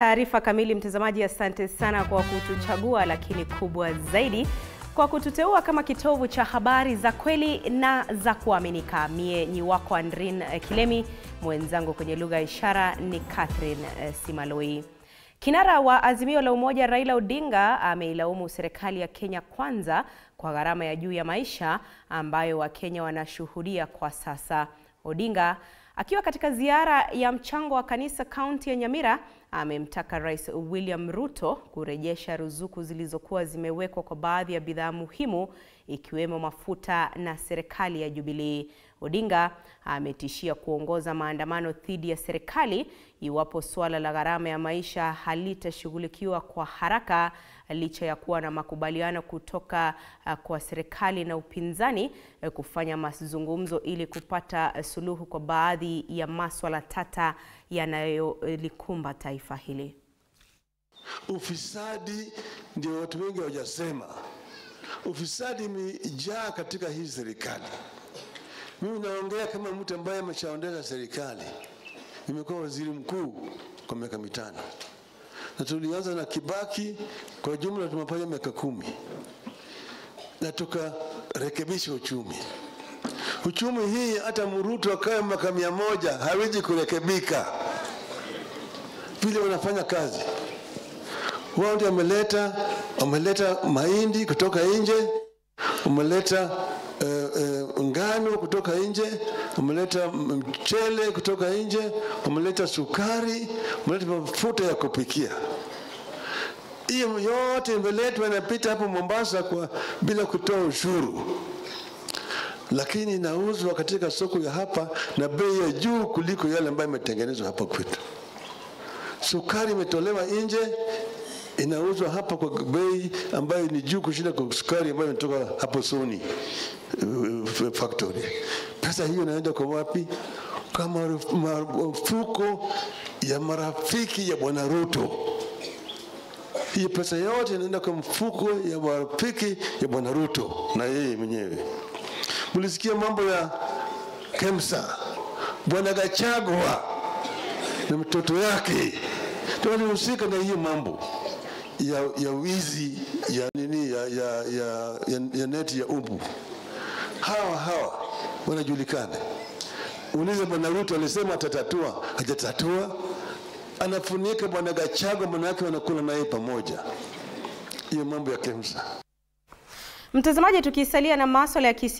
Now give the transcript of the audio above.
Taarifa kamili, mtazamaji, asante sana kwa kutuchagua, lakini kubwa zaidi kwa kututeua kama kitovu cha habari za kweli na za kuaminika. Mie ni wako Andre Kilemi, mwenzangu kwenye lugha ishara ni Catherine Simaloi. Kinara wa Azimio la Umoja Raila Odinga ameilaumu serikali ya Kenya Kwanza kwa gharama ya juu ya maisha ambayo Wakenya wanashuhudia kwa sasa. Odinga, akiwa katika ziara ya mchango wa kanisa kaunti ya Nyamira, amemtaka Rais William Ruto kurejesha ruzuku zilizokuwa zimewekwa kwa baadhi ya bidhaa muhimu ikiwemo mafuta na serikali ya Jubilee. Odinga ametishia kuongoza maandamano dhidi ya serikali iwapo swala la gharama ya maisha halitashughulikiwa kwa haraka, licha ya kuwa na makubaliano kutoka kwa serikali na upinzani kufanya mazungumzo ili kupata suluhu kwa baadhi ya maswala tata yanayolikumba taifa hili. Ufisadi ndio watu wengi wajasema. Ufisadi imejaa katika hii serikali. Mimi naongea kama mtu ambaye ameshaondoka serikali. Nimekuwa waziri mkuu kwa miaka 5. Na tulianza na Kibaki, kwa jumla tumepata miaka 10. Na tukarekebisha uchumi. Uchumi hii hata Ruto akae miaka 100 hawezi kurekebika. Vile wanafanya kazi. Wao ndio wameleta mahindi kutoka nje, wameleta ngano kutoka nje, wameleta mchele kutoka nje, wameleta sukari, wameleta mafuta ya kupikia. Hiyo yote imeletwa, inapita hapo Mombasa kwa bila kutoa ushuru. Lakini inauzwa katika soko ya hapa na bei ya juu kuliko yale ambayo imetengenezwa hapa kwetu. Sukari imetolewa nje, inauzwa hapa kwa bei ambayo ni juu kushinda kwa sukari ambayo inatoka hapo Sony factory. Pesa hiyo inaenda kwa wapi? Kama mfuko ya marafiki ya Bwana Ruto. Hii pesa yote inaenda kwa mfuko ya marafiki ya Bwana Ruto na yeye mwenyewe. Mlisikia mambo ya Kemsa, Bwana Kachagwa na mtoto yake. Tunahusika na hiyo mambo ya wizi ya nini ya neti ya umbu. Hawa wanajulikana. Uliza Bwana Ruto alisema atatatua, hajatatua. Anafunika Bwana Kachagwa, manake wanakula naye pamoja. Hiyo mambo ya Kemsa. Mtazamaji, tukisalia na masuala ya